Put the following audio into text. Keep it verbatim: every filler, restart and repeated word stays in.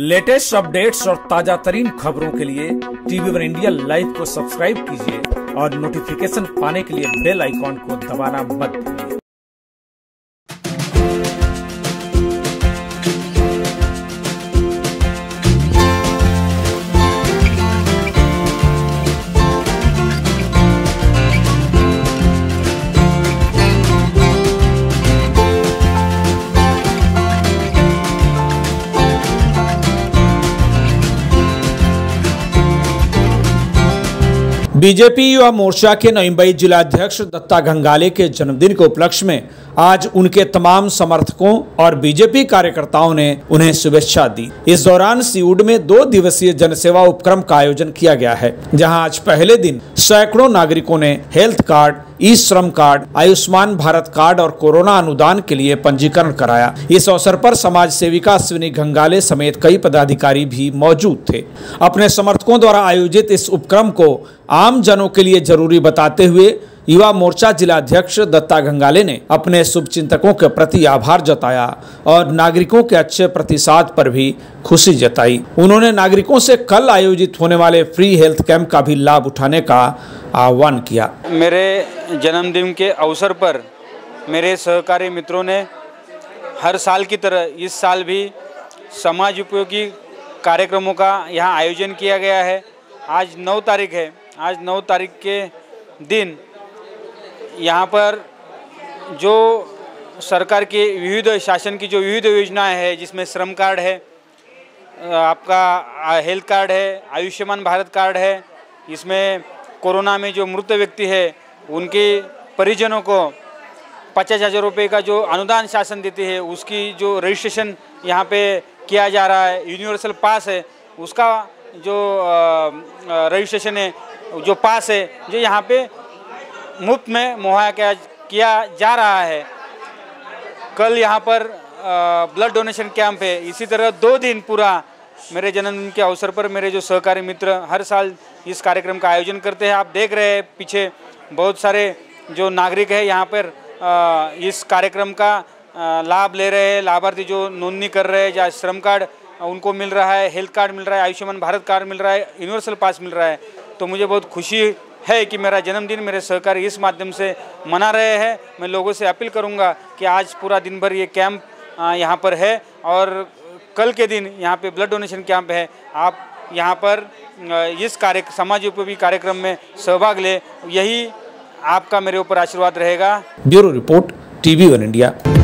Latest updates और ताजा तरीन खबरों के लिए टीवी वन इंडिया लाइव को सब्सक्राइब कीजिए और नोटिफिकेशन पाने के लिए बेल आइकॉन को दबाना मत भूलिए। बीजेपी युवा मोर्चा के नईम्बई जिलाध्यक्ष दत्ता घंगाले के जन्मदिन के उपलक्ष्य में आज उनके तमाम समर्थकों और बीजेपी कार्यकर्ताओं ने उन्हें शुभेच्छा दी। इस दौरान सीवुड में दो दिवसीय जनसेवा उपक्रम का आयोजन किया गया है, जहां आज पहले दिन सैकड़ों नागरिकों ने health card, e Shram card, Ayushman Bharat card और कोरोना अनुदान के लिए पंजीकरण कराया। इस अवसर पर समाज सेविका अस्विनी गंगाले समेत कई पदाधिकारी भी मौजूद थे। अपने समर्थकों द्वारा आयोजित इस उपक्रम को आम जनों के लिए जरूरी बताते हुए युवा मोर्चा जिलाध्यक्ष दत्ता घंगाले ने अपने शुभचिंतकों के प्रति आभार जताया और नागरिकों के अच्छे प्रतिसाद पर भी खुशी जताई। उन्होंने नागरिकों से कल आयोजित होने वाले फ्री हेल्थ कैंप का भी लाभ उठाने का आह्वान किया। मेरे जन्मदिन के अवसर पर मेरे सहकारी मित्रों ने हर साल की तरह इस साल भी समाज उपयोगी कार्यक्रमों का यहाँ आयोजन किया गया है। आज नौ तारीख है। आज नौ तारीख के दिन यहाँ पर जो सरकार की विविध शासन की जो विविध योजनाएं है, जिसमें श्रम कार्ड है, आपका हेल्थ कार्ड है, आयुष्मान भारत कार्ड है, इसमें कोरोना में जो मृत व्यक्ति है उनके परिजनों को पचास हज़ार रुपये का जो अनुदान शासन देती है उसकी जो रजिस्ट्रेशन यहाँ पे किया जा रहा है। यूनिवर्सल पास है, उसका जो रजिस्ट्रेशन है, जो पास है, जो यहाँ पे मुफ्त में मुहैया किया जा रहा है। कल यहाँ पर ब्लड डोनेशन कैंप है। इसी तरह दो दिन पूरा मेरे जन्मदिन के अवसर पर मेरे जो सहकारी मित्र हर साल इस कार्यक्रम का आयोजन करते हैं। आप देख रहे हैं पीछे बहुत सारे जो नागरिक है यहाँ पर इस कार्यक्रम का लाभ ले रहे हैं। लाभार्थी जो नोंदनी कर रहे हैं, जहाँ श्रम कार्ड उनको मिल रहा है, हेल्थ कार्ड मिल रहा है, आयुष्मान भारत कार्ड मिल रहा है, यूनिवर्सल पास मिल रहा है। तो मुझे बहुत खुशी है कि मेरा जन्मदिन मेरे सहकारी इस माध्यम से मना रहे हैं। मैं लोगों से अपील करूँगा कि आज पूरा दिन भर ये कैंप यहाँ पर है और कल के दिन यहाँ पे ब्लड डोनेशन कैंप है। आप यहाँ पर इस कार्य समाज उपयोगी कार्यक्रम में सहभाग लें, यही आपका मेरे ऊपर आशीर्वाद रहेगा। Bureau report TV one India.